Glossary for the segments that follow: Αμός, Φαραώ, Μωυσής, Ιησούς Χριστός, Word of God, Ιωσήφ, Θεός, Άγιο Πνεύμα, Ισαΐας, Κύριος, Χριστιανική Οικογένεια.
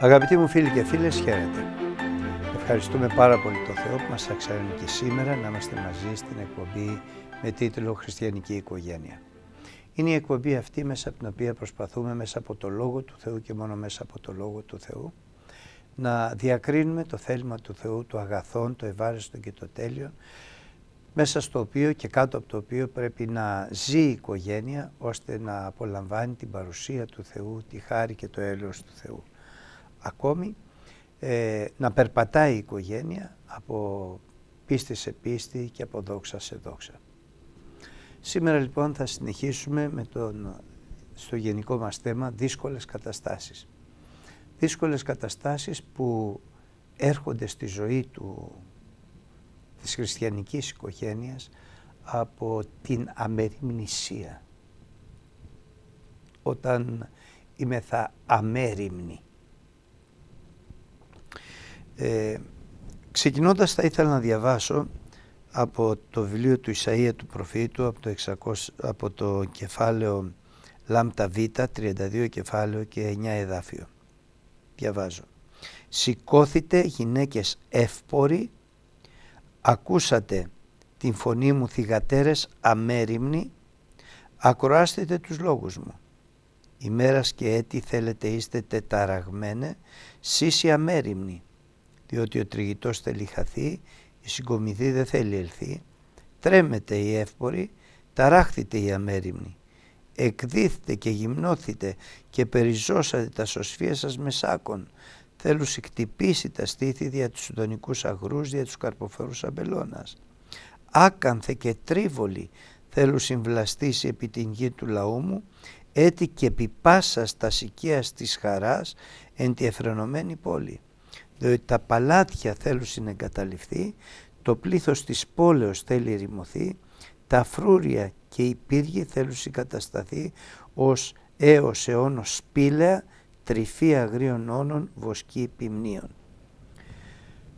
Αγαπητοί μου φίλοι και φίλες, χαίρετε. Ευχαριστούμε πάρα πολύ τον Θεό που μας αξιώνει και σήμερα να είμαστε μαζί στην εκπομπή με τίτλο «Χριστιανική Οικογένεια». Είναι η εκπομπή αυτή μέσα από την οποία προσπαθούμε μέσα από το Λόγο του Θεού και μόνο μέσα από το Λόγο του Θεού να διακρίνουμε το θέλημα του Θεού, το αγαθόν, το ευάρεστο και το τέλειο, μέσα στο οποίο και κάτω από το οποίο πρέπει να ζει η οικογένεια ώστε να απολαμβάνει την παρουσία του Θεού, τη χάρη και το έλεος του Θεού. Ακόμη να περπατάει η οικογένεια από πίστη σε πίστη και από δόξα σε δόξα. Σήμερα λοιπόν θα συνεχίσουμε με στο γενικό μας θέμα δύσκολες καταστάσεις. Δύσκολες καταστάσεις που έρχονται στη ζωή της χριστιανικής οικογένειας από την αμεριμνησία. Όταν είμεθα αμέριμνοι. Ξεκινώντας θα ήθελα να διαβάσω από το βιβλίο του Ισαΐα του προφήτου από το κεφάλαιο λάμτα β, 32 κεφάλαιο και 9 εδάφιο. Διαβάζω. «Σηκώθητε γυναίκες εύποροι, ακούσατε την φωνή μου θυγατέρες αμέριμνοι, ακροάστετε τους λόγους μου. Ημέρας και έτη θέλετε είστε τεταραγμένε, σύσι αμέριμνοι. Διότι ο τριγητός θέλει χαθεί, η συγκομιδή δεν θέλει ελθεί. Τρέμετε οι εύποροι, ταράχθητε οι αμέριμνοι. Εκδίθητε και γυμνώθητε και περιζώσατε τα σωσφία σας με σάκον. Θέλουσι χτυπήσει τα στήθη δια τους σουδονικούς αγρούς, δια τους καρποφερούς αμπελώνας. Άκανθε και τρίβολοι, θέλου συμβλαστήσει επί την γη του λαού μου, έτη και πιπάσας τα σικίας της χαράς εν τη εφρενωμένη πόλη. Διότι τα παλάτια θέλουν συνεγκαταληφθεί, το πλήθος της πόλεως θέλει ρημωθεί, τα φρούρια και οι πύργοι θέλουν συγκατασταθεί ως έως αιώνος σπήλαια, τρυφή αγρίων όνων, βοσκή ποιμνίων».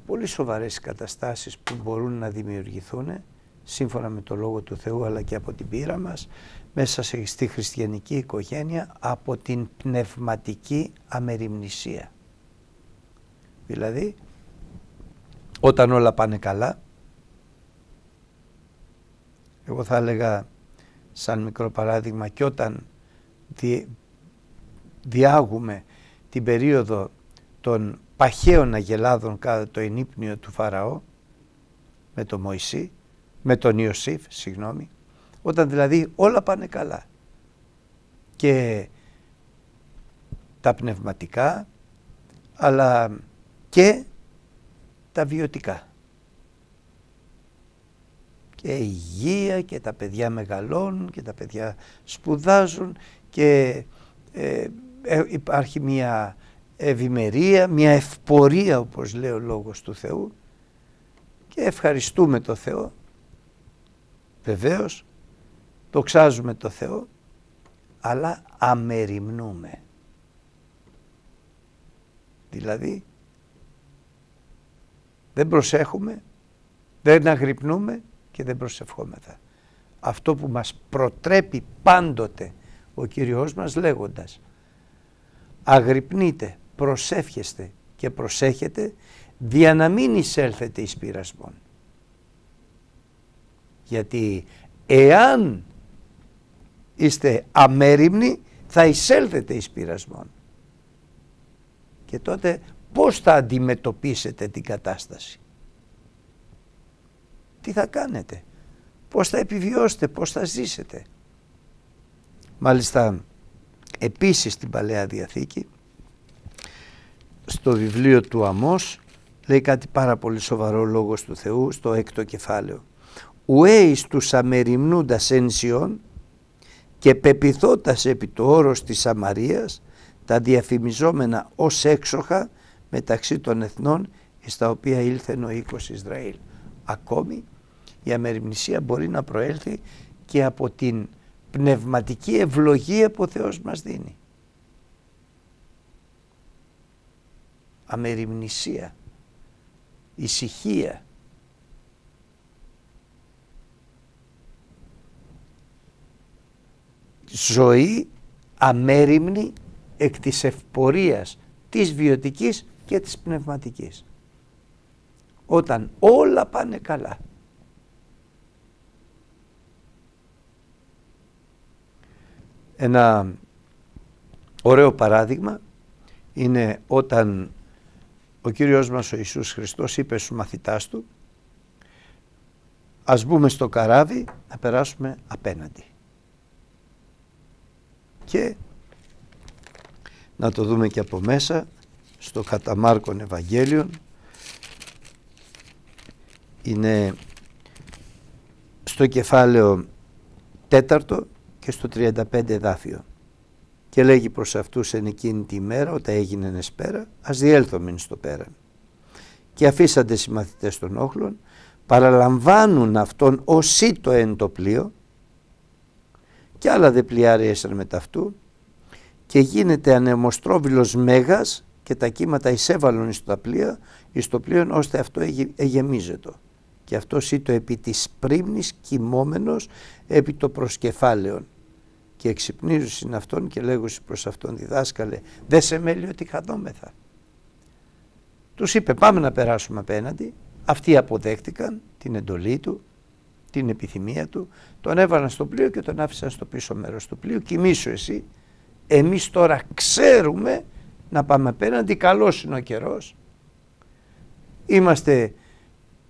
Πολύ σοβαρές καταστάσεις που μπορούν να δημιουργηθούν σύμφωνα με το Λόγο του Θεού αλλά και από την πείρα μας μέσα στη χριστιανική οικογένεια από την πνευματική αμεριμνησία. Δηλαδή, όταν όλα πάνε καλά, εγώ θα έλεγα σαν μικρό παράδειγμα και όταν διάγουμε την περίοδο των παχαίων αγελάδων κατά το ενύπνιο του Φαραώ με τον Μωυσή, με τον Ιωσήφ, συγγνώμη, όταν δηλαδή όλα πάνε καλά και τα πνευματικά αλλά και τα βιωτικά και η υγεία και τα παιδιά μεγαλώνουν και τα παιδιά σπουδάζουν και υπάρχει μια ευημερία, μια ευπορία όπως λέει ο Λόγος του Θεού και ευχαριστούμε το Θεό, βεβαίως δοξάζουμε το Θεό αλλά αμεριμνούμε, δηλαδή δεν προσέχουμε, δεν αγρυπνούμε και δεν προσευχόμεθα. Αυτό που μας προτρέπει πάντοτε ο Κύριος μας λέγοντας «Αγρυπνείτε, προσεύχεστε και προσέχετε δια να μην εισέλθετε εις πειρασμόν». Γιατί εάν είστε αμέριμνοι θα εισέλθετε εις πειρασμόν. Και τότε πώς θα αντιμετωπίσετε την κατάσταση, τι θα κάνετε, πώς θα επιβιώσετε, πώς θα ζήσετε. Μάλιστα, επίσης στην Παλαιά Διαθήκη, στο βιβλίο του Αμός, λέει κάτι πάρα πολύ σοβαρό λόγος του Θεού στο 6ο κεφάλαιο. «Ουέις τους αμεριμνούντας εν Σιών και πεπιθώτας επί το όρος της Σαμαρίας τα διαφημιζόμενα ως έξοχα μεταξύ των εθνών στα οποία ήλθεν ο οίκος Ισραήλ». Ακόμη η αμεριμνησία μπορεί να προέλθει και από την πνευματική ευλογία που ο Θεός μας δίνει. Αμεριμνησία, ησυχία. Ζωή αμέριμνη εκ της ευπορίας της βιωτικής και της πνευματικής. Όταν όλα πάνε καλά. Ένα ωραίο παράδειγμα είναι όταν ο Κύριος μας ο Ιησούς Χριστός είπε στους μαθητάς του, ας μπούμε στο καράβι να περάσουμε απέναντι. Και να το δούμε και από μέσα στο κατά Μάρκον Ευαγγέλιον, είναι στο κεφάλαιο 4 και στο 35 εδάφιο. Και λέγει προς αυτούς εν εκείνη τη μέρα, όταν έγινε εσπέρα, ας διέλθομεν στο πέρα. Και αφήσαντες οι μαθητές των όχλων, παραλαμβάνουν αυτόν ως ήτο εν το πλοίο, και άλλα δε πλοιάρια έσαν μετά αυτού, και γίνεται ανεμοστρόβιλος μέγας, και τα κύματα εισέβαλον εις τα πλοία, εις το πλοίον, ώστε αυτό εγεμίζετο. Και αυτός ήτο επί της πρίμνης κοιμόμενος επί το προσκεφάλαιον. Και εξυπνίζουσιν αυτόν και λέγουσιν προς αυτόν, διδάσκαλε, δε σε μέλει ότι χανόμεθα. Τους είπε, πάμε να περάσουμε απέναντι. Αυτοί αποδέχτηκαν την εντολή του, την επιθυμία του, τον έβαλαν στο πλοίο και τον άφησαν στο πίσω μέρος του πλοίου. Κοιμήσου εσύ, εμείς τώρα ξέρουμε να πάμε απέναντι, καλός είναι ο καιρός. Είμαστε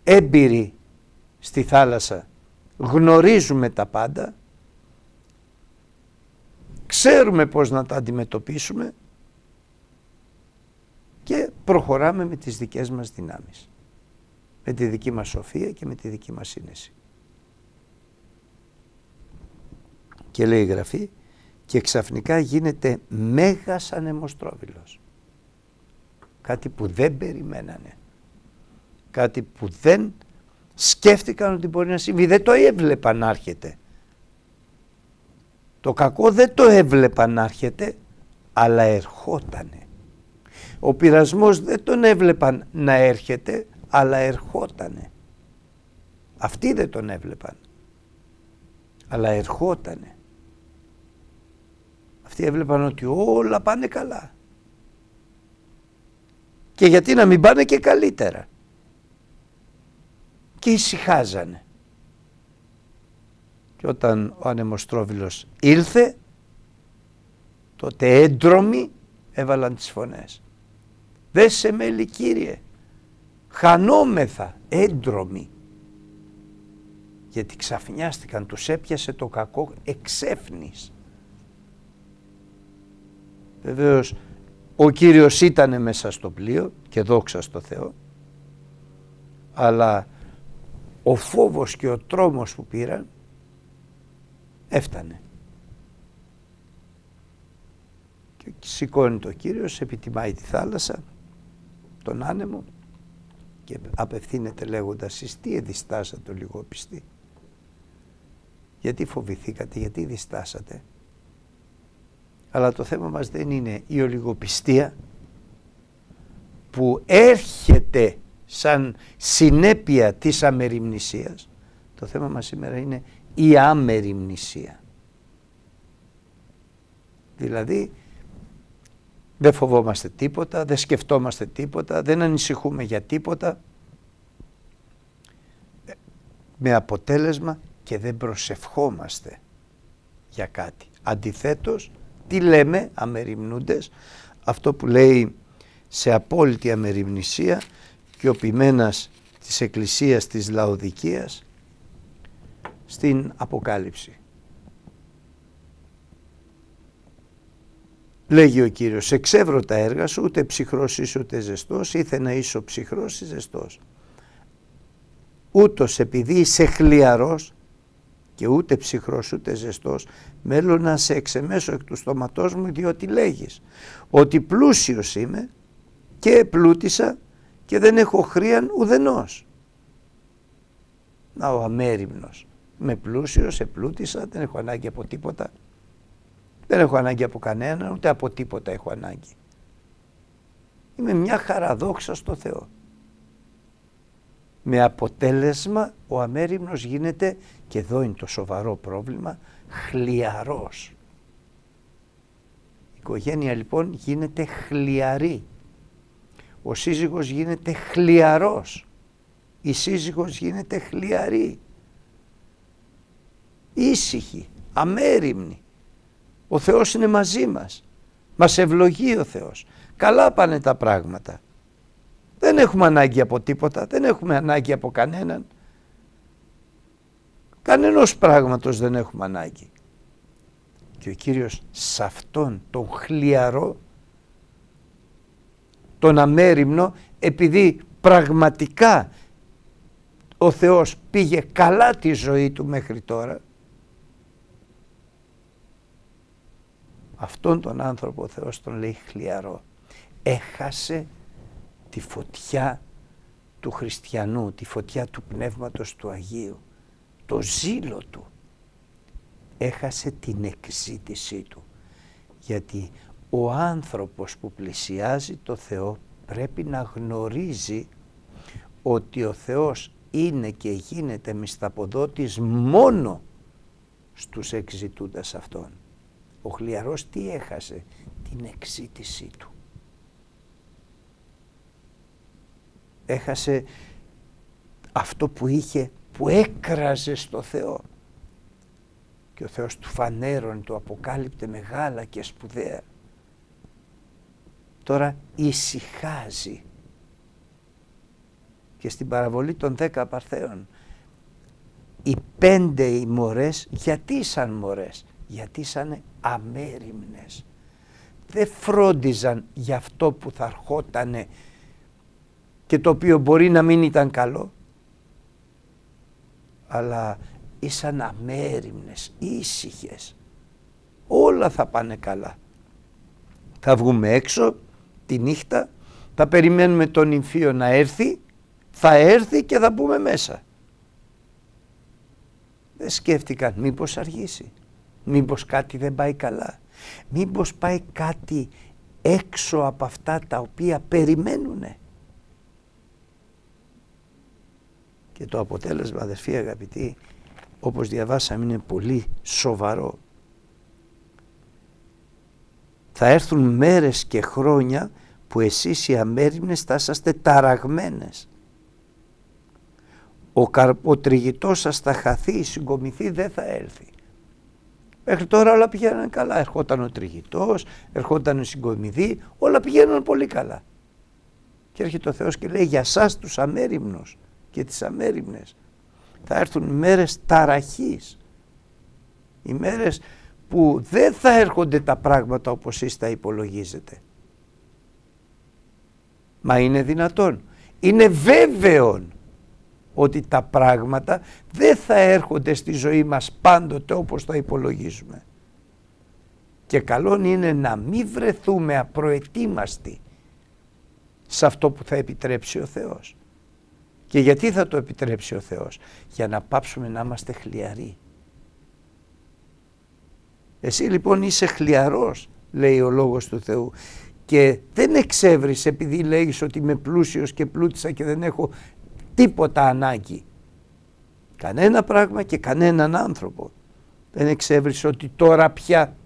έμπειροι στη θάλασσα, γνωρίζουμε τα πάντα, ξέρουμε πώς να τα αντιμετωπίσουμε και προχωράμε με τις δικές μας δυνάμεις, με τη δική μας σοφία και με τη δική μας σύνεση. Και λέει η Γραφή, και ξαφνικά γίνεται μέγας ανεμοστρόβιλος. Κάτι που δεν περιμένανε. Κάτι που δεν σκέφτηκαν ότι μπορεί να συμβεί. Δεν το έβλεπαν να έρχεται. Το κακό δεν το έβλεπαν να έρχεται, αλλά ερχότανε. Ο πειρασμός δεν τον έβλεπαν να έρχεται, αλλά ερχότανε. Αυτοί δεν τον έβλεπαν, αλλά ερχότανε. Αυτοί έβλεπαν ότι όλα πάνε καλά. Και γιατί να μην πάνε και καλύτερα. Και ησυχάζανε. Και όταν ο ανεμοστρόβιλος ήλθε, τότε έντρομοι έβαλαν τις φωνές. Δε σε μέλη, Κύριε, χανόμεθα, έντρομοι. Γιατί ξαφνιάστηκαν, τους έπιασε το κακό εξέφνης. Βεβαίως ο Κύριος ήταν μέσα στο πλοίο και δόξα στο Θεό, αλλά ο φόβος και ο τρόμος που πήραν έφτανε. Και σηκώνει το Κύριος, επιτιμάει τη θάλασσα, τον άνεμο και απευθύνεται λέγοντας, εις τι εδιστάσατε λιγόπιστοι, γιατί φοβηθήκατε, γιατί διστάσατε. Αλλά το θέμα μας δεν είναι η ολιγοπιστία που έρχεται σαν συνέπεια της αμεριμνησίας. Το θέμα μας σήμερα είναι η αμεριμνησία. Δηλαδή δεν φοβόμαστε τίποτα, δεν σκεφτόμαστε τίποτα, δεν ανησυχούμε για τίποτα, με αποτέλεσμα και δεν προσευχόμαστε για κάτι. Αντιθέτως, τι λέμε αμεριμνούντες? Αυτό που λέει σε απόλυτη αμεριμνησία και ο ποιμένας της Εκκλησίας της Λαοδικίας, στην Αποκάλυψη. Λέγει ο Κύριος, εξεύρω τα έργα σου, ούτε ψυχρός είσαι ούτε ζεστός, ήθε να είσαι ψυχρός ή ζεστός. Ούτως επειδή είσαι χλιαρός και ούτε ψυχρός ούτε ζεστός, μέλλω να σε εξεμέσω εκ του στόματός μου, διότι λέγεις ότι πλούσιος είμαι και επλούτησα και δεν έχω χρίαν ουδενός. Να ο αμέριμνος, με πλούσιος, επλούτησα, δεν έχω ανάγκη από τίποτα. Δεν έχω ανάγκη από κανέναν, ούτε από τίποτα έχω ανάγκη. Είμαι μια χαραδόξα στο Θεό. Με αποτέλεσμα ο αμέριμνος γίνεται, και εδώ είναι το σοβαρό πρόβλημα, χλιαρός. Η οικογένεια λοιπόν γίνεται χλιαρή. Ο σύζυγος γίνεται χλιαρός. Η σύζυγος γίνεται χλιαρή. Ήσυχη, αμέριμνη. Ο Θεός είναι μαζί μας. Μας ευλογεί ο Θεός. Καλά πάνε τα πράγματα. Δεν έχουμε ανάγκη από τίποτα. Δεν έχουμε ανάγκη από κανέναν. Κανενός πράγματος δεν έχουμε ανάγκη. Και ο Κύριος σε αυτόν τον χλιαρό, τον αμέριμνο, επειδή πραγματικά ο Θεός πήγε καλά τη ζωή του μέχρι τώρα, αυτόν τον άνθρωπο ο Θεός τον λέει χλιαρό. Έχασε τη φωτιά του χριστιανού, τη φωτιά του Πνεύματος του Αγίου, το ζήλο του. Έχασε την εκζήτησή του. Γιατί ο άνθρωπος που πλησιάζει το Θεό πρέπει να γνωρίζει ότι ο Θεός είναι και γίνεται μισθαποδότης μόνο στους εκζητούντας αυτόν. Ο χλιαρός τι έχασε? Την εξήτησή του. Έχασε αυτό που είχε, που έκραζε στο Θεό. Και ο Θεός του φανέρωνε, του αποκάλυπτε μεγάλα και σπουδαία. Τώρα ησυχάζει. Και στην παραβολή των 10 Παρθέων, οι 5 μορές, γιατί σαν μορές? Γιατί ήσαν αμέριμνες. Δεν φρόντιζαν για αυτό που θα ερχότανε και το οποίο μπορεί να μην ήταν καλό, αλλά ήσαν αμέριμνες, ήσυχες. Όλα θα πάνε καλά. Θα βγούμε έξω τη νύχτα, θα περιμένουμε τον νυμφίο να έρθει, θα έρθει και θα μπούμε μέσα. Δεν σκέφτηκαν μήπως αργήσει. Μήπως κάτι δεν πάει καλά. Μήπως πάει κάτι έξω από αυτά τα οποία περιμένουνε. Και το αποτέλεσμα, αδερφοί αγαπητοί, όπως διαβάσαμε, είναι πολύ σοβαρό. Θα έρθουν μέρες και χρόνια που εσείς οι αμέριμνες θα είσαστε ταραγμένες. Ο τριγητός σας θα χαθεί, συγκομηθεί, δεν θα έρθει. Μέχρι τώρα όλα πηγαίναν καλά. Ερχόταν ο τριγητός, ερχόταν η συγκομιδή, όλα πηγαίναν πολύ καλά. Και έρχεται ο Θεός και λέει, για σας τους αμέριμνους και τις αμέριμνες θα έρθουν μέρες ταραχής. Ημέρες που δεν θα έρχονται τα πράγματα όπως εσείς τα υπολογίζετε. Μα είναι δυνατόν? Είναι βέβαιον ότι τα πράγματα δεν θα έρχονται στη ζωή μας πάντοτε όπως τα υπολογίζουμε. Και καλό είναι να μην βρεθούμε απροετοίμαστοι σε αυτό που θα επιτρέψει ο Θεός. Και γιατί θα το επιτρέψει ο Θεός? Για να πάψουμε να είμαστε χλιαροί. Εσύ λοιπόν είσαι χλιαρός, λέει ο Λόγος του Θεού, και δεν εξεύρεις επειδή λέγεις ότι είμαι πλούσιος και πλούτησα και δεν έχω τίποτα ανάγκη, κανένα πράγμα και κανέναν άνθρωπο. Δεν εξεύρεις ότι τώρα πια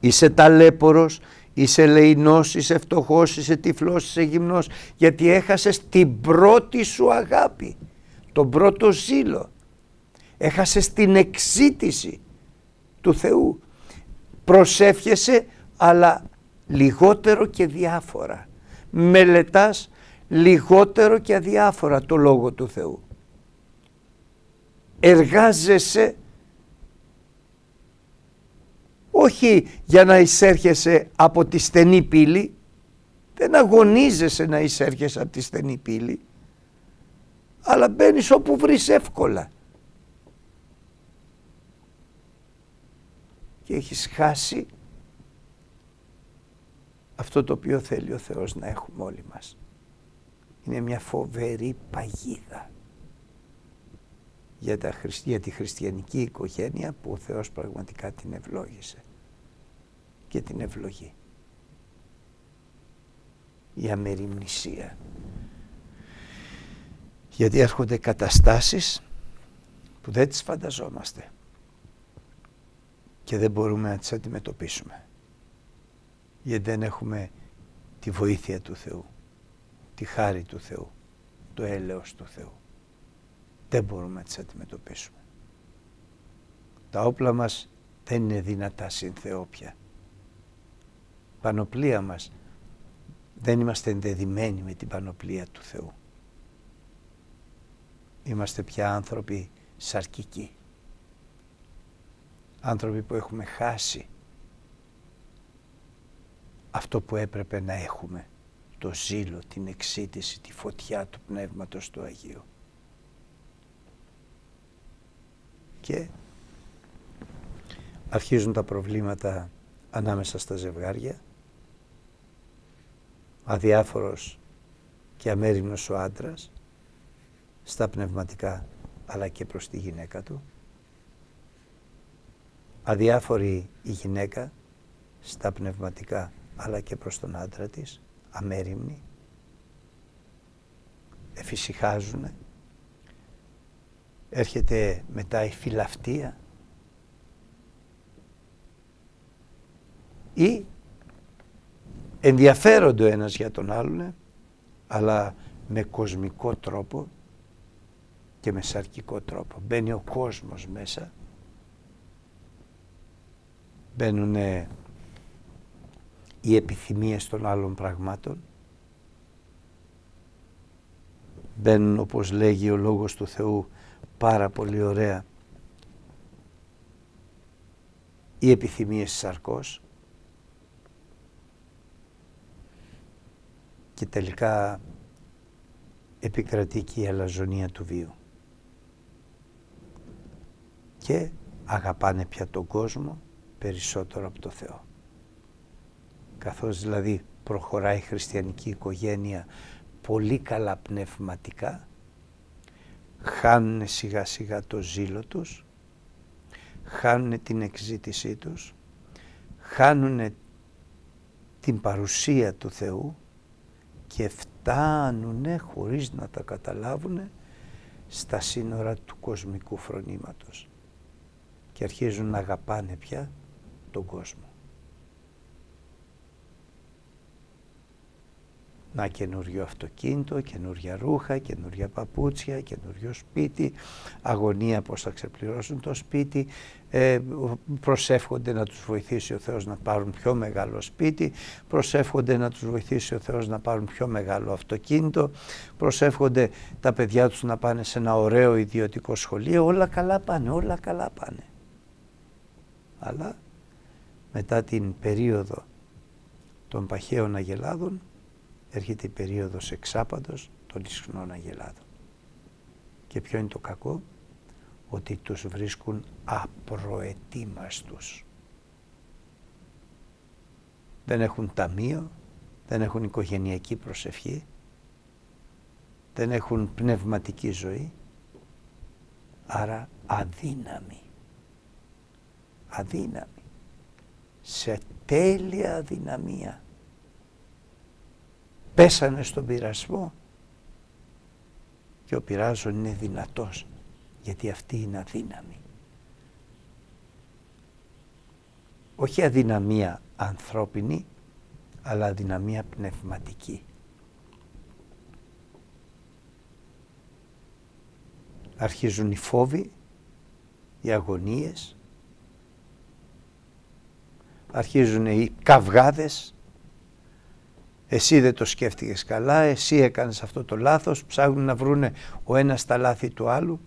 είσαι ταλέπορος, είσαι λεϊνός, είσαι φτωχός, είσαι τυφλός, είσαι γυμνός, γιατί έχασες την πρώτη σου αγάπη, τον πρώτο ζήλο. Έχασες την εξήτηση του Θεού. Προσεύχεσαι αλλά λιγότερο και διάφορα. Μελετάς λιγότερο και αδιάφορα το Λόγο του Θεού. εργάζεσαι όχι για να εισέρχεσαι από τη στενή πύλη, δεν αγωνίζεσαι να εισέρχεσαι από τη στενή πύλη, αλλά μπαίνεις όπου βρεις εύκολα. Και έχεις χάσει αυτό το οποίο θέλει ο Θεός να έχουμε όλοι μας. Είναι μια φοβερή παγίδα για τη χριστιανική οικογένεια που ο Θεός πραγματικά την ευλόγησε και την ευλογεί. Η αμεριμνησία. Γιατί έρχονται καταστάσεις που δεν τις φανταζόμαστε και δεν μπορούμε να τις αντιμετωπίσουμε, γιατί δεν έχουμε τη βοήθεια του Θεού, τη χάρη του Θεού, το έλεος του Θεού. Δεν μπορούμε να τις αντιμετωπίσουμε. Τα όπλα μας δεν είναι δυνατά συν Θεό πια. Πανοπλία μας, δεν είμαστε ενδεδημένοι με την πανοπλία του Θεού. Είμαστε πια άνθρωποι σαρκικοί. Άνθρωποι που έχουμε χάσει αυτό που έπρεπε να έχουμε, το ζήλο, την εξίτηση, τη φωτιά του Πνεύματος του Αγίου. Και αρχίζουν τα προβλήματα ανάμεσα στα ζευγάρια. Αδιάφορος και αμέριμνος ο άντρας στα πνευματικά αλλά και προς τη γυναίκα του. Αδιάφορη η γυναίκα στα πνευματικά αλλά και προς τον άντρα της, αμέριμνη. Εφησυχάζουνε. Έρχεται μετά η φιλαυτία ή ενδιαφέρονται ο ένας για τον άλλον, αλλά με κοσμικό τρόπο και με σαρκικό τρόπο. Μπαίνει ο κόσμος μέσα, μπαίνουν οι επιθυμίες των άλλων πραγμάτων, μπαίνουν, όπως λέγει ο Λόγος του Θεού πάρα πολύ ωραία, οι επιθυμίες σαρκός. Και τελικά επικρατεί και η αλαζονία του βίου. Και αγαπάνε πια τον κόσμο περισσότερο από το Θεό. Καθώς δηλαδή προχωράει η χριστιανική οικογένεια πολύ καλά πνευματικά, χάνουν σιγά σιγά το ζήλο τους, χάνουν την εξήτησή τους, χάνουν την παρουσία του Θεού και φτάνουνε χωρίς να τα καταλάβουνε στα σύνορα του κοσμικού φρονήματος και αρχίζουν να αγαπάνε πια τον κόσμο. Να, καινούριο αυτοκίνητο, καινούρια ρούχα, καινούρια παπούτσια, καινούριο σπίτι, αγωνία πώς θα ξεπληρώσουν το σπίτι, προσεύχονται να τους βοηθήσει ο Θεός να πάρουν πιο μεγάλο σπίτι, προσεύχονται να τους βοηθήσει ο Θεός να πάρουν πιο μεγάλο αυτοκίνητο, προσεύχονται τα παιδιά τους να πάνε σε ένα ωραίο ιδιωτικό σχολείο, όλα καλά πάνε, όλα καλά πάνε. Αλλά μετά την περίοδο των παχαίων αγελάδων, έρχεται η περίοδος εξάπαντος των ισχνών αγελάδων. Και ποιο είναι το κακό? Ότι τους βρίσκουν απροετοίμαστους. Δεν έχουν ταμείο, δεν έχουν οικογενειακή προσευχή, δεν έχουν πνευματική ζωή, άρα αδύναμοι. Αδύναμοι. Σε τέλεια αδυναμία. Πέσανε στον πειρασμό και ο πειράζων είναι δυνατός, γιατί αυτή είναι αδύναμη. Όχι αδυναμία ανθρώπινη, αλλά αδυναμία πνευματική. Αρχίζουν οι φόβοι, οι αγωνίες, αρχίζουν οι καυγάδες. Εσύ δεν το σκέφτηκες καλά, εσύ έκανες αυτό το λάθος, ψάχνουν να βρούνε ο ένας τα λάθη του άλλου.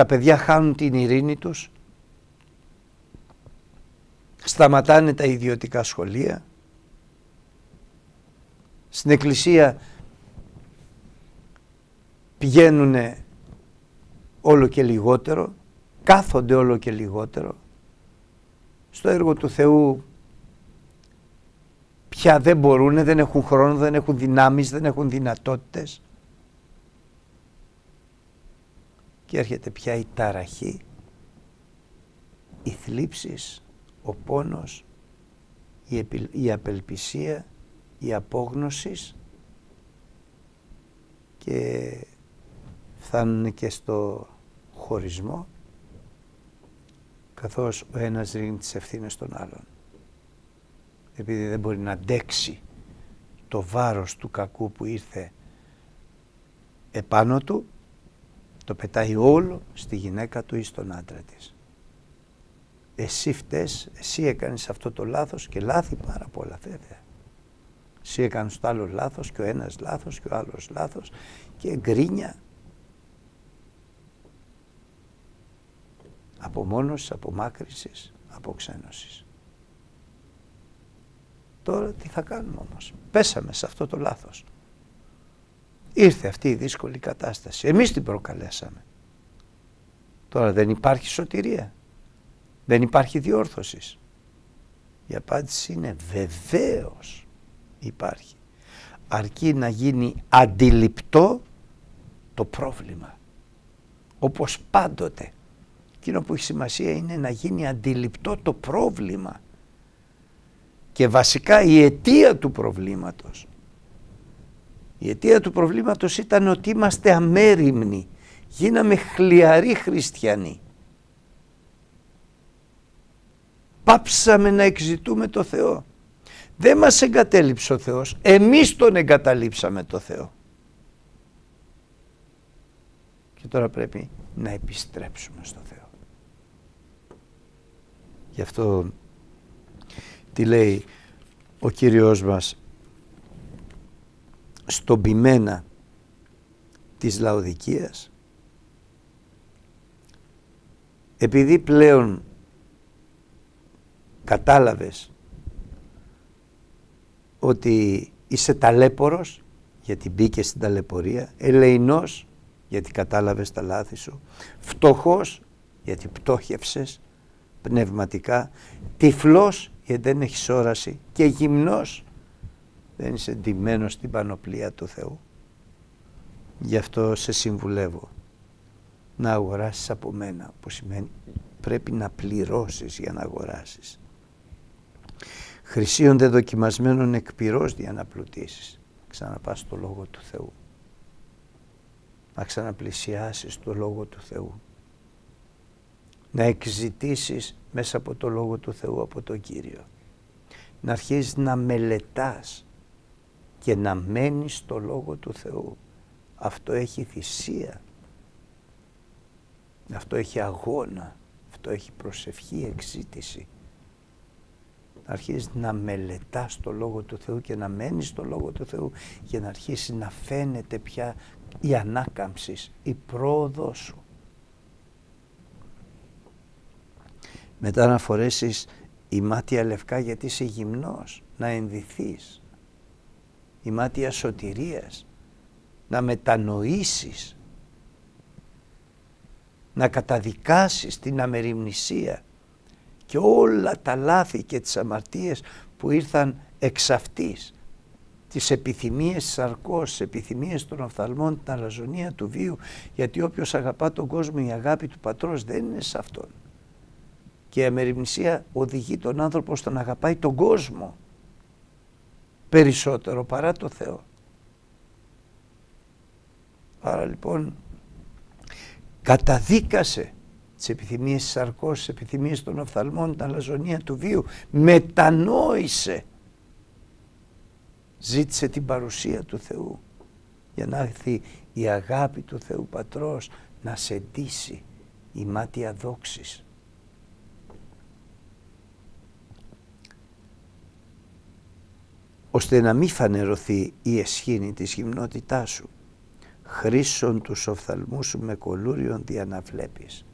Τα παιδιά χάνουν την ειρήνη τους, σταματάνε τα ιδιωτικά σχολεία. Στην εκκλησία πηγαίνουν όλο και λιγότερο, κάθονται όλο και λιγότερο. Στο έργο του Θεού πια δεν μπορούν, δεν έχουν χρόνο, δεν έχουν δυνάμεις, δεν έχουν δυνατότητες. Και έρχεται πια η ταραχή, οι θλίψεις, ο πόνος, η απελπισία, η απόγνωση και φτάνουν και στο χωρισμό, καθώς ο ένας ρίχνει τις ευθύνες των άλλων, επειδή δεν μπορεί να αντέξει το βάρος του κακού που ήρθε επάνω του, το πετάει όλο στη γυναίκα του ή στον άντρα της. Εσύ φταίς, εσύ έκανες αυτό το λάθος, και λάθη πάρα πολλά βέβαια. Εσύ έκανες το άλλο λάθος και ο ένας λάθος και ο άλλος λάθος και γκρίνια. Απομόνωσης, απομάκρυσης, αποξένωσης. Τώρα τι θα κάνουμε όμως? Πέσαμε σε αυτό το λάθος. Ήρθε αυτή η δύσκολη κατάσταση. Εμείς την προκαλέσαμε. Τώρα δεν υπάρχει σωτηρία. Δεν υπάρχει διόρθωση. Η απάντηση είναι βεβαίως υπάρχει. Αρκεί να γίνει αντιληπτό το πρόβλημα. Όπως πάντοτε. Εκείνο που έχει σημασία είναι να γίνει αντιληπτό το πρόβλημα. Και βασικά η αιτία του προβλήματος. Η αιτία του προβλήματος ήταν ότι είμαστε αμέριμνοι, γίναμε χλιαροί χριστιανοί. Πάψαμε να εξητούμε το Θεό. Δεν μας εγκατέλειψε ο Θεός, εμείς τον εγκαταλείψαμε το Θεό. Και τώρα πρέπει να επιστρέψουμε στο Θεό. Γι' αυτό τι λέει ο Κύριος μας στον ποιμένα της Λαοδικίας? Επειδή πλέον κατάλαβες ότι είσαι ταλέπορος, γιατί μπήκες στην ταλαιπωρία, ελεεινός, γιατί κατάλαβες τα λάθη σου, φτωχός, γιατί πτώχευσες πνευματικά, τυφλός, γιατί δεν έχεις όραση, και γυμνός, δεν είσαι ντυμένος στην πανοπλία του Θεού. Γι' αυτό σε συμβουλεύω να αγοράσεις από μένα, που σημαίνει πρέπει να πληρώσεις για να αγοράσεις. Χρυσίων δε δοκιμασμένων εκπυρός για να πλουτίσεις. Ξαναπάς στο Λόγο του Θεού. Να ξαναπλησιάσεις το Λόγο του Θεού. Να εξητήσεις μέσα από το Λόγο του Θεού, από τον Κύριο. Να αρχίσεις να μελετάς και να μένεις στο Λόγο του Θεού. Αυτό έχει θυσία, αυτό έχει αγώνα, αυτό έχει προσευχή, εξήτηση. Αρχίζεις να μελετάς το Λόγο του Θεού και να μένεις στο Λόγο του Θεού, για να αρχίσει να φαίνεται πια η ανάκαμψη, η πρόοδος σου. Μετά να φορέσεις η μάτια λευκά, γιατί είσαι γυμνός, να ενδυθείς. Η μάτια σωτηρίας, να μετανοήσεις, να καταδικάσεις την αμεριμνησία και όλα τα λάθη και τις αμαρτίες που ήρθαν εξ αυτής, τις επιθυμίες της αρκός, τις επιθυμίες των οφθαλμών, την αλαζονία του βίου, γιατί όποιος αγαπά τον κόσμο, η αγάπη του πατρός δεν είναι σε αυτόν. Και η αμεριμνησία οδηγεί τον άνθρωπο στο να αγαπάει τον κόσμο περισσότερο παρά το Θεό. Άρα λοιπόν καταδίκασε τις επιθυμίες της σαρκός, τις επιθυμίες των οφθαλμών, την αλαζονία του βίου, μετανόησε, ζήτησε την παρουσία του Θεού για να έρθει η αγάπη του Θεού Πατρός να σε ντύσει, η μάτια δόξης. Ώστε να μη φανερωθεί η αισχήνη της γυμνότητάς σου. χρήσον τους οφθαλμούς σου με κολούριον διαναβλέπεις.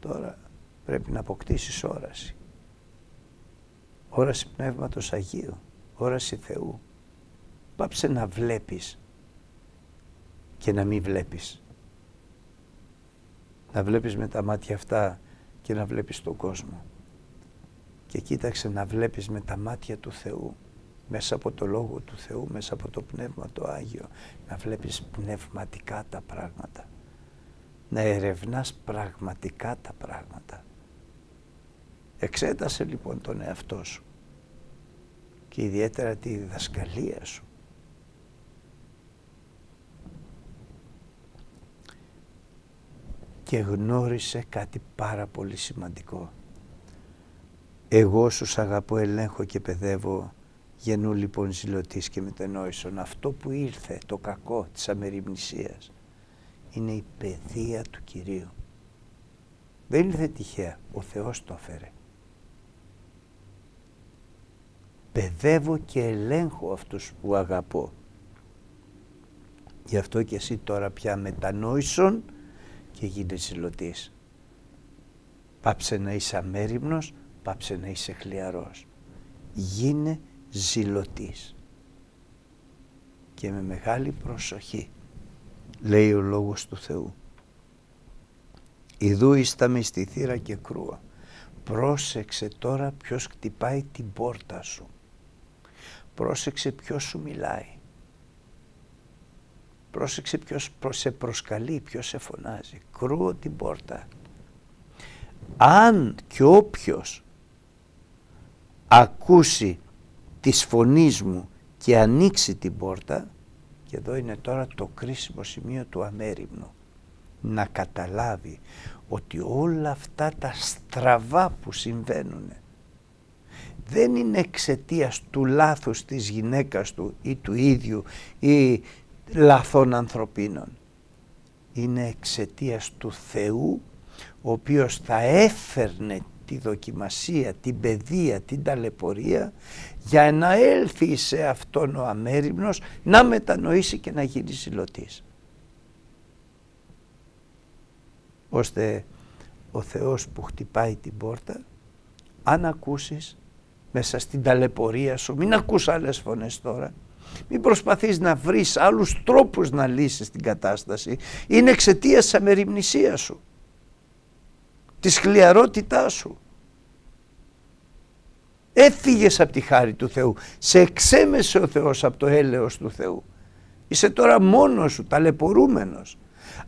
Τώρα πρέπει να αποκτήσεις όραση. Όραση Πνεύματος Αγίου, όραση Θεού. Πάψε να βλέπεις και να μην βλέπεις. Να βλέπεις με τα μάτια αυτά και να βλέπεις τον κόσμο. Και κοίταξε να βλέπεις με τα μάτια του Θεού, μέσα από το Λόγο του Θεού, μέσα από το Πνεύμα το Άγιο, να βλέπεις πνευματικά τα πράγματα. Να ερευνάς πραγματικά τα πράγματα. Εξέτασε λοιπόν τον εαυτό σου και ιδιαίτερα τη διδασκαλία σου. Και γνώρισε κάτι πάρα πολύ σημαντικό. Εγώ σου αγαπώ, ελέγχω και παιδεύω, γεννού λοιπόν ζηλωτής και μετενόησον. Αυτό που ήρθε, το κακό της αμεριμνησίας, είναι η παιδεία του Κυρίου. Δεν ήρθε τυχαία, ο Θεός το έφερε. Παιδεύω και ελέγχω αυτούς που αγαπώ. Γι' αυτό και εσύ τώρα πια μετανόησον και γίνε ζηλωτής. Πάψε να είσαι αμέριμνος, πάψε να είσαι χλιαρός. Γίνε ζηλωτής. Και με μεγάλη προσοχή λέει ο Λόγος του Θεού. Ιδού ίσταμε στη θύρα και κρούω. Πρόσεξε τώρα ποιος χτυπάει την πόρτα σου. Πρόσεξε ποιος σου μιλάει. Πρόσεξε ποιος σε προσκαλεί, ποιος σε φωνάζει. Κρούω την πόρτα. Αν και όποιος ακούσει της φωνής μου και ανοίξει την πόρτα, και εδώ είναι τώρα το κρίσιμο σημείο του αμέριμνου, να καταλάβει ότι όλα αυτά τα στραβά που συμβαίνουν δεν είναι εξαιτίας του λάθους της γυναίκας του ή του ίδιου ή λαθών ανθρωπίνων. Είναι εξαιτίας του Θεού, ο οποίος θα έφερνε τη δοκιμασία, την παιδεία, την ταλαιπωρία, για να έλθει σε αυτόν ο αμέριμνος να μετανοήσει και να γίνει ζηλωτής. Ώστε ο Θεός που χτυπάει την πόρτα, αν ακούσεις μέσα στην ταλαιπωρία σου, μην ακούς άλλες φωνές τώρα, μην προσπαθείς να βρεις άλλους τρόπους να λύσεις την κατάσταση, είναι εξαιτίας της αμεριμνησίας σου, της χλιαρότητάς σου. Έφυγες από τη χάρη του Θεού, σε εξέμεσε ο Θεός από το έλεος του Θεού. Είσαι τώρα μόνος σου, ταλαιπωρούμενος,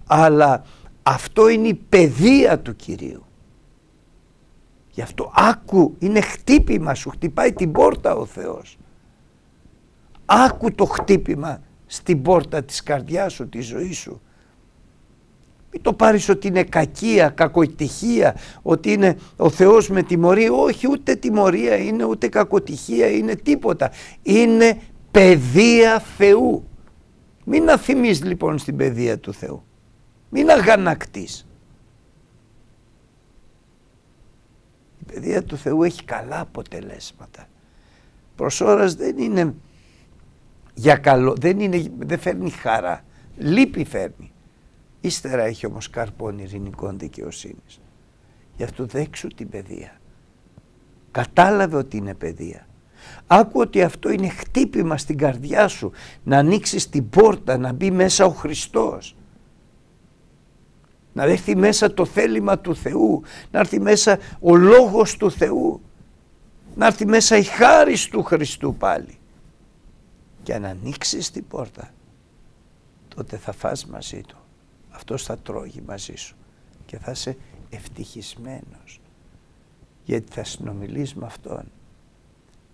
αλλά αυτό είναι η παιδεία του Κυρίου. Γι' αυτό άκου, είναι χτύπημα, σου χτυπάει την πόρτα ο Θεός. Άκου το χτύπημα στην πόρτα της καρδιάς σου, της ζωής σου. Μην το πάρεις ότι είναι κακία, κακοτυχία, ότι είναι ο Θεός με τιμωρεί. Όχι, ούτε τιμωρία είναι, ούτε κακοτυχία είναι, τίποτα. Είναι παιδεία Θεού. Μην αθυμείς λοιπόν στην παιδεία του Θεού. Μην αγανακτείς. Η παιδεία του Θεού έχει καλά αποτελέσματα. Προς ώρας δεν είναι για καλό, δεν φέρνει χαρά, λύπη φέρνει. Ύστερα έχει όμως καρπών ειρηνικών δικαιοσύνης. Γι' αυτό δέξου την παιδεία. Κατάλαβε ότι είναι παιδεία. Άκου ότι αυτό είναι χτύπημα στην καρδιά σου, να ανοίξεις την πόρτα, να μπει μέσα ο Χριστός. Να έρθει μέσα το θέλημα του Θεού, να έρθει μέσα ο Λόγος του Θεού, να έρθει μέσα η χάρις του Χριστού πάλι. Και αν ανοίξεις την πόρτα, τότε θα φας μαζί του. Αυτός θα τρώγει μαζί σου και θα είσαι ευτυχισμένος, γιατί θα συνομιλείς με Αυτόν.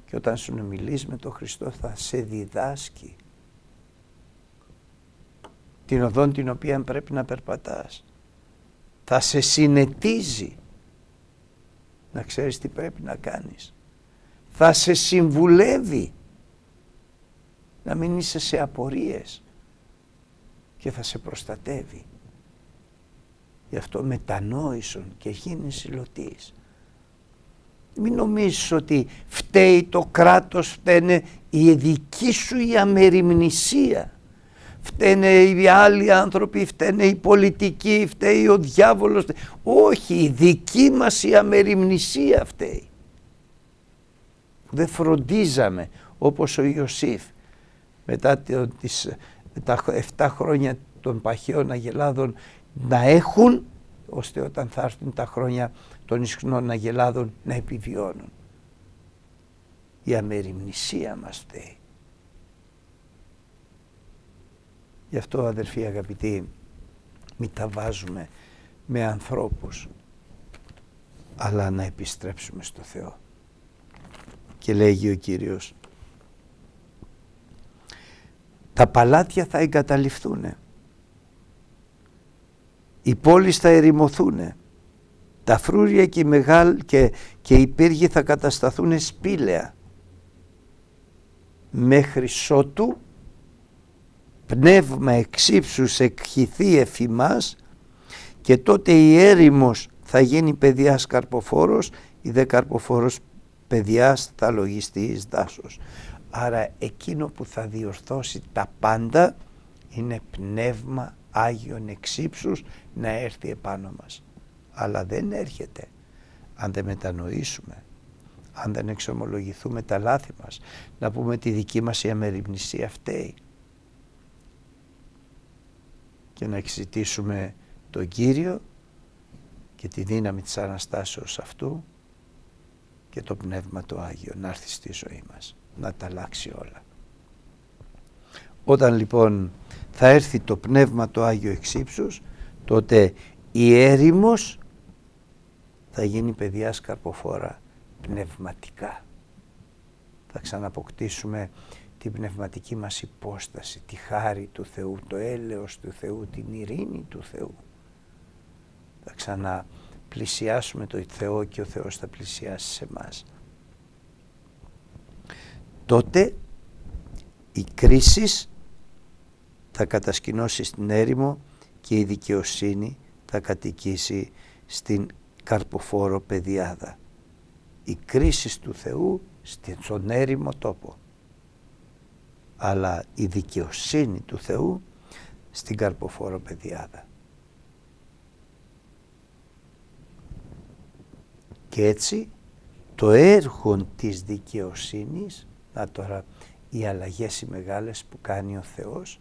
Και όταν συνομιλείς με τον Χριστό θα σε διδάσκει την οδόν την οποία πρέπει να περπατάς. Θα σε συνετίζει να ξέρεις τι πρέπει να κάνεις. Θα σε συμβουλεύει να μην είσαι σε απορίες και θα σε προστατεύει. Γι' αυτό μετανόησον και γίνεις ζηλωτής. Μην νομίζεις ότι φταίει το κράτος, φταίνε η δική σου η αμεριμνησία. φταίνε οι άλλοι άνθρωποι, φταίνε οι πολιτικοί, φταίει ο διάβολος. Όχι, η δική μας η αμεριμνησία φταίει. Δεν φροντίζαμε, όπως ο Ιωσήφ μετά τα 7 χρόνια των παχαίων αγελάδων να έχουν, ώστε όταν θα έρθουν τα χρόνια των ισχνών αγελάδων να επιβιώνουν. Η αμεριμνησία μας φταίει. Γι' αυτό, αδερφοί αγαπητοί, μην τα βάζουμε με ανθρώπους, αλλά να επιστρέψουμε στο Θεό. Και λέγει ο Κύριος, τα παλάτια θα εγκαταλειφθούν, οι πόλεις θα ερημωθούν, τα φρούρια και οι πύργοι θα κατασταθούν σπήλαια, μέχρι ότου πνεύμα εξύψους εκχυθεί εφημάς, και τότε η έρημος θα γίνει παιδιάς καρποφόρος, η δε καρποφόρος παιδιάς θα λογιστεί εις δάσος. Άρα εκείνο που θα διορθώσει τα πάντα είναι πνεύμα Άγιον εξύψους να έρθει επάνω μας. Αλλά δεν έρχεται αν δεν μετανοήσουμε, αν δεν εξομολογηθούμε τα λάθη μας, να πούμε τη δική μας η αμεριμνησία φταίει, και να εξητήσουμε τον Κύριο και τη δύναμη της Αναστάσεως αυτού και το Πνεύμα το Άγιο να έρθει στη ζωή μας, να τα αλλάξει όλα. Όταν λοιπόν θα έρθει το Πνεύμα το Άγιο εξύψους, τότε η έρημος θα γίνει παιδιά σκαρποφόρα πνευματικά. Θα ξαναποκτήσουμε την πνευματική μας υπόσταση, τη χάρη του Θεού, το έλεος του Θεού, την ειρήνη του Θεού. Θα ξαναπλησιάσουμε τον Θεό και ο Θεός θα πλησιάσει σε εμάς. Τότε η κρίση θα κατασκηνώσει στην έρημο και η δικαιοσύνη θα κατοικήσει στην καρποφόρο πεδιάδα. Η κρίση του Θεού στον έρημο τόπο, αλλά η δικαιοσύνη του Θεού στην καρποφόρο πεδιάδα. Και έτσι το έργο της δικαιοσύνης, να τώρα οι αλλαγές οι μεγάλες που κάνει ο Θεός,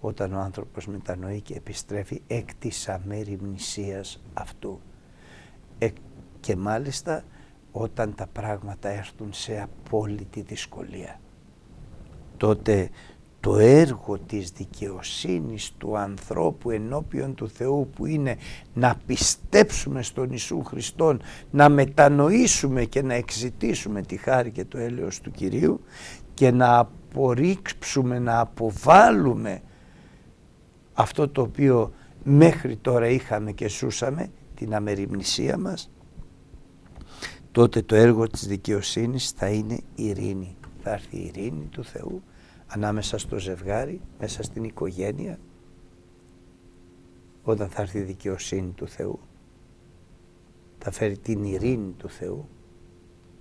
όταν ο άνθρωπος μετανοεί και επιστρέφει εκ της αμεριμνησίας αυτού. Και μάλιστα όταν τα πράγματα έρθουν σε απόλυτη δυσκολία. Τότε το έργο της δικαιοσύνης του ανθρώπου ενώπιον του Θεού, που είναι να πιστέψουμε στον Ιησού Χριστόν, να μετανοήσουμε και να εξητήσουμε τη χάρη και το έλεος του Κυρίου και να απορρίψουμε, να αποβάλουμε αυτό το οποίο μέχρι τώρα είχαμε και ζούσαμε, την αμεριμνησία μας, τότε το έργο της δικαιοσύνης θα είναι ειρήνη. Θα έρθει η ειρήνη του Θεού ανάμεσα στο ζευγάρι, μέσα στην οικογένεια, όταν θα έρθει η δικαιοσύνη του Θεού. Θα φέρει την ειρήνη του Θεού,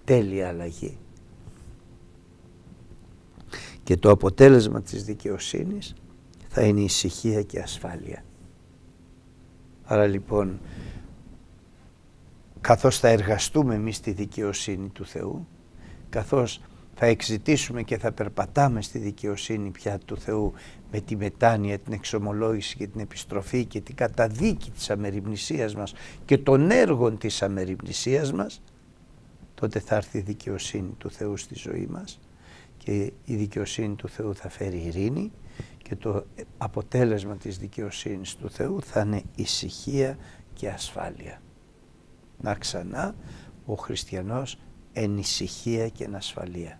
τέλεια αλλαγή. Και το αποτέλεσμα της δικαιοσύνης θα είναι ησυχία και ασφάλεια. Άρα λοιπόν, καθώς θα εργαστούμε εμείς στη δικαιοσύνη του Θεού, καθώς θα εξητήσουμε και θα περπατάμε στη δικαιοσύνη πια του Θεού με τη μετάνοια, την εξομολόγηση και την επιστροφή και την καταδίκη της αμεριμνησίας μας και των έργων της αμεριμνησίας μας, τότε θα έρθει η δικαιοσύνη του Θεού στη ζωή μας και η δικαιοσύνη του Θεού θα φέρει ειρήνη, και το αποτέλεσμα της δικαιοσύνης του Θεού θα είναι ησυχία και ασφάλεια. Να ξανά ο χριστιανός εν ησυχία και εν ασφαλεία.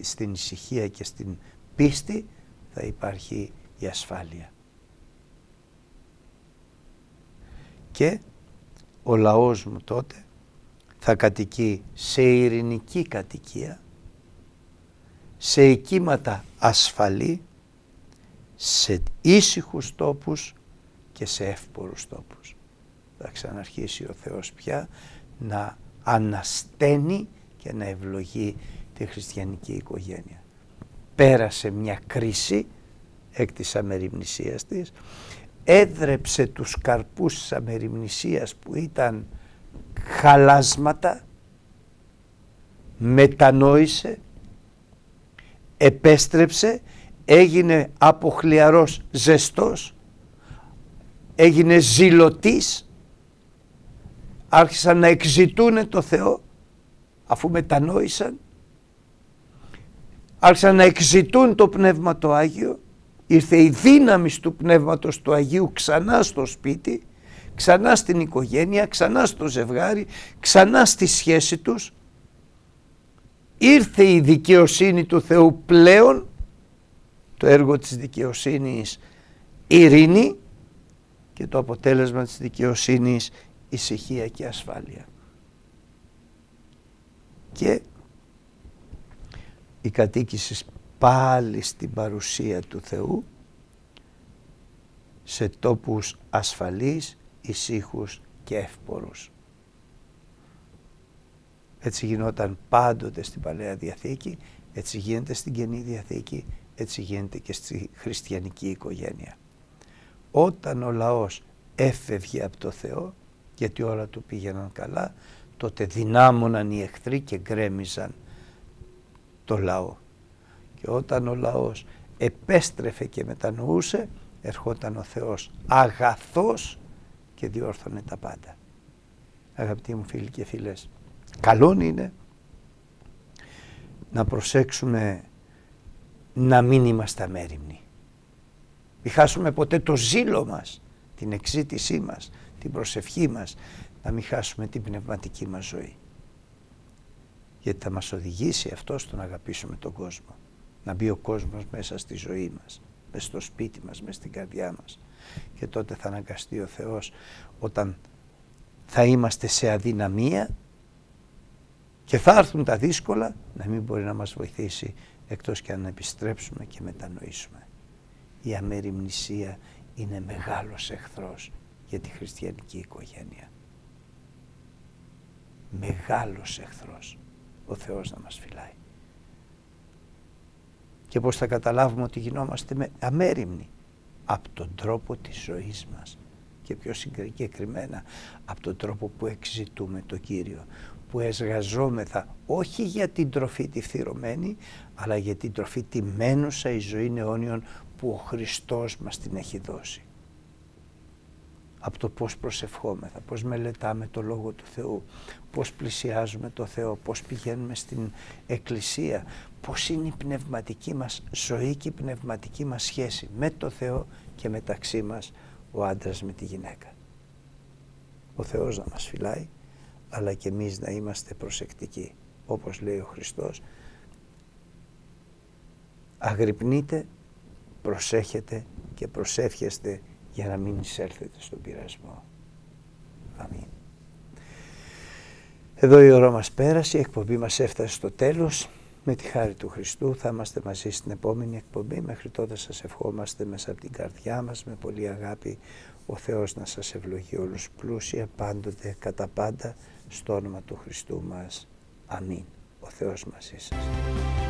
Στην ησυχία και στην πίστη θα υπάρχει η ασφάλεια. Και ο λαός μου τότε θα κατοικεί σε ειρηνική κατοικία, σε οικίματα ασφαλή, σε ήσυχους τόπους και σε εύπορους τόπους. Θα ξαναρχίσει ο Θεός πια να ανασταίνει και να ευλογεί τη χριστιανική οικογένεια. Πέρασε μια κρίση εκ της αμεριμνησίας της, έδρεψε τους καρπούς της αμεριμνησίας που ήταν χαλάσματα, μετανόησε, επέστρεψε, έγινε αποχλιαρός ζεστός, έγινε ζηλωτής, άρχισαν να εξητούνε το Θεό αφού μετανόησαν, άρχισαν να εξητούν το Πνεύμα το Άγιο, ήρθε η δύναμη του Πνεύματος του Αγίου ξανά στο σπίτι, ξανά στην οικογένεια, ξανά στο ζευγάρι, ξανά στη σχέση τους, ήρθε η δικαιοσύνη του Θεού πλέον, το έργο της δικαιοσύνης ειρήνη και το αποτέλεσμα της δικαιοσύνης ησυχία και ασφάλεια. Και η κατοίκηση πάλι στην παρουσία του Θεού σε τόπους ασφαλείς, ησύχους και εύπορους. Έτσι γινόταν πάντοτε στην Παλαιά Διαθήκη, έτσι γίνεται στην Καινή Διαθήκη, έτσι γίνεται και στη χριστιανική οικογένεια. Όταν ο λαός έφευγε από το Θεό, γιατί όλα του πήγαιναν καλά, τότε δυνάμωναν οι εχθροί και γκρέμιζαν το λαό. Και όταν ο λαός επέστρεφε και μετανοούσε, ερχόταν ο Θεός αγαθός και διόρθωνε τα πάντα. Αγαπητοί μου φίλοι και φίλες, καλόν είναι να προσέξουμε να μην είμαστε αμέριμνοι. Μην χάσουμε ποτέ το ζήλο μας, την εξήτησή μας, την προσευχή μας, να μην χάσουμε την πνευματική μας ζωή. Γιατί θα μας οδηγήσει αυτό στο να αγαπήσουμε τον κόσμο. Να μπει ο κόσμος μέσα στη ζωή μας, μέσα στο σπίτι μας, μέσα στην καρδιά μας. Και τότε θα αναγκαστεί ο Θεός, όταν θα είμαστε σε αδυναμία και θα έρθουν τα δύσκολα, να μην μπορεί να μας βοηθήσει εκτός και αν επιστρέψουμε και μετανοήσουμε. Η αμεριμνησία είναι μεγάλος εχθρός για τη χριστιανική οικογένεια. Μεγάλος εχθρός. Ο Θεός να μας φυλάει. Και πώς θα καταλάβουμε ότι γινόμαστε αμέριμνοι? Από τον τρόπο της ζωής μας και πιο συγκεκριμένα από τον τρόπο που εξητούμε το Κύριο, που εσγαζόμεθα όχι για την τροφή τη φθυρωμένη, αλλά για την τροφή τη μένουσα η ζωή αιώνιον που ο Χριστός μας την έχει δώσει. Από το πώς προσευχόμεθα, πώς μελετάμε το Λόγο του Θεού, πώς πλησιάζουμε το Θεό, πώς πηγαίνουμε στην Εκκλησία, πώς είναι η πνευματική μας ζωή και η πνευματική μας σχέση με το Θεό και μεταξύ μας ο άντρας με τη γυναίκα. Ο Θεός να μας φυλάει, αλλά και εμείς να είμαστε προσεκτικοί. Όπως λέει ο Χριστός, αγρυπνείτε, προσέχετε και προσεύχεστε για να μην εισέλθετε στον πειρασμό. Αμήν. Εδώ η ώρα μας πέρασε, η εκπομπή μας έφτασε στο τέλος. Με τη χάρη του Χριστού θα είμαστε μαζί στην επόμενη εκπομπή. Μέχρι τότε σας ευχόμαστε μέσα από την καρδιά μας με πολλή αγάπη. Ο Θεός να σας ευλογεί όλους πλούσια, πάντοτε, κατά πάντα, στο όνομα του Χριστού μας. Αμήν. Ο Θεός μαζί σας.